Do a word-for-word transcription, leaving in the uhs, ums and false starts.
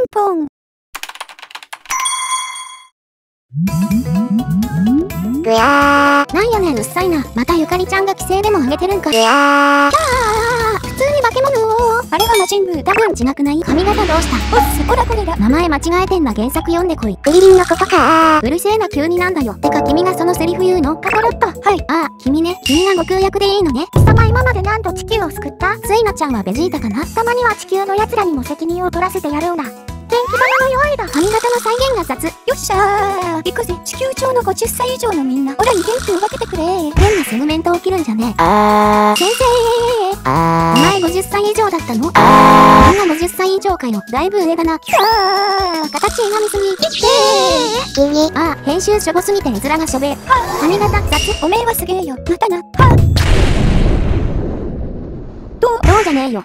ンポン。ぐやー。なんやねんうっさいな。またゆかりちゃんが規制でも上げてるんか。ぐやー。普通に化け物。あれは魔人ブー多分違くない？髪型どうした？おっすこらこれだ。名前間違えてんな。原作読んでこい。クリリンのことかー。うるせえな急になんだよ。てか君がそのセリフ言うの？カカロッパ。はい。ああ君ね。君が悟空役でいいのね。貴様今まで何度地球を救った？スイナちゃんはベジータかな？たまには地球の奴らにも責任を取らせてやるんだ。電気玉の弱いだ。髪型の再現が雑。よっしゃー。行くぜ。地球上のごじゅっさい以上のみんな。オラに元気を分けてくれー。変なセグメント起きるんじゃねえ。あー。先生ー。あー。お前ごじゅっさい以上だったの？あー。みんなごじゅっさい以上かよ。だいぶ上だな。きゃー。形歪みすぎ。いってー。いいね。あー。編集しょぼすぎて絵面がしょべー。髪型雑。おめえはすげえよ。またな。はっ。どう？どうじゃねえよ。